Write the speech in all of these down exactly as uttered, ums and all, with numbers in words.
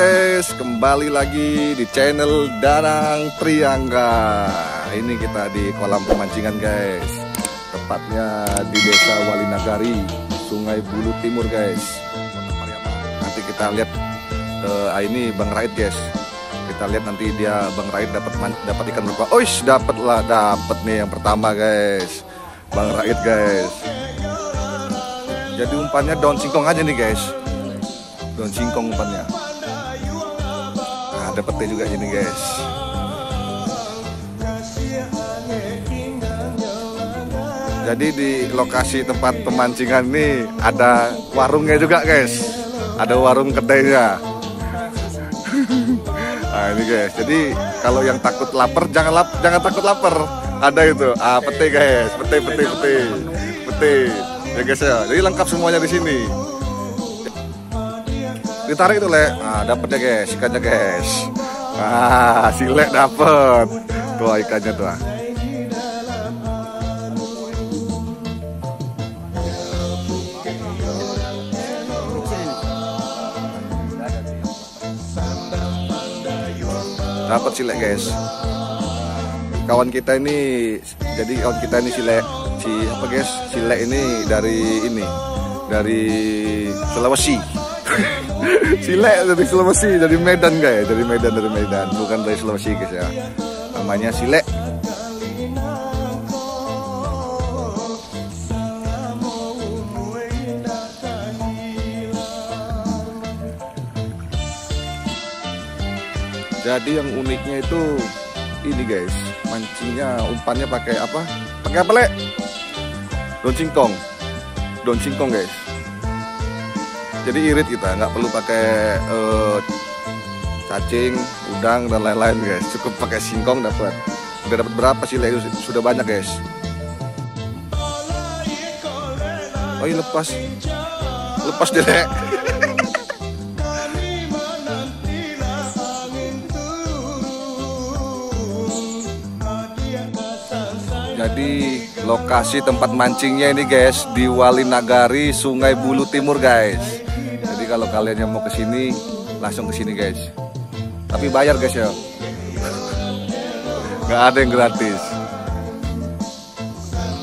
guys, kembali lagi di channel Danang Prianga. Ini kita di kolam pemancingan guys, tepatnya di desa Walinagari, Sungai Bulu Timur guys. Nanti kita lihat uh, ini Bang Raid guys. Kita lihat nanti dia Bang Raid dapat dapat ikan berapa. Oish, dapat lah, dapat nih yang pertama guys, Bang Raid guys. Jadi umpannya daun singkong aja nih guys. Daun singkong umpannya. Nah, ada pete juga ini guys. Jadi di lokasi tempat pemancingan ini ada warungnya juga guys. Ada warung kedainya. Nah ini guys. Jadi kalau yang takut lapar jangan lap, jangan takut lapar. Ada itu. Ah, pete guys. Pete pete pete. Pete. Ya guys ya. Jadi lengkap semuanya di sini. Ditarik itu Lek, nah, dapet ya guys, ikannya guys. Ah, Silek dapet. Tuh ikannya tuh. Dapet Silek guys. Kawan kita ini, jadi kawan kita ini Silek, si apa guys? Silek ini dari ini, dari Sulawesi. Silek dari Sulawesi, dari Medan guys, dari Medan dari Medan, bukan dari Sulawesi guys ya. Namanya Silek. Jadi yang uniknya itu ini guys, mancingnya umpannya pakai apa? Pakai apa Lek? Daun singkong, daun singkong guys. Jadi irit kita, nggak perlu pakai uh, cacing, udang dan lain-lain guys. Cukup pakai singkong dapat. Udah dapat berapa sih Lek? Sudah banyak guys. Oh iya lepas, lepas deh Lek. Jadi lokasi tempat mancingnya ini guys di Walinagari, Sungai Bulu Timur guys. Kalau kalian yang mau kesini langsung kesini guys, tapi bayar guys ya, nggak ada yang gratis.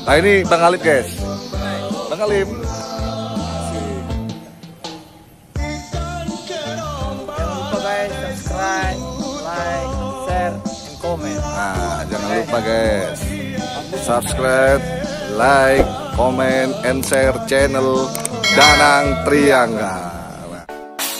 Nah ini Bang Alip guys, Bang Alip. Jangan lupa guys subscribe, like, share, and comment. Nah jangan lupa guys subscribe, like, comment, and share channel Danang Prianga.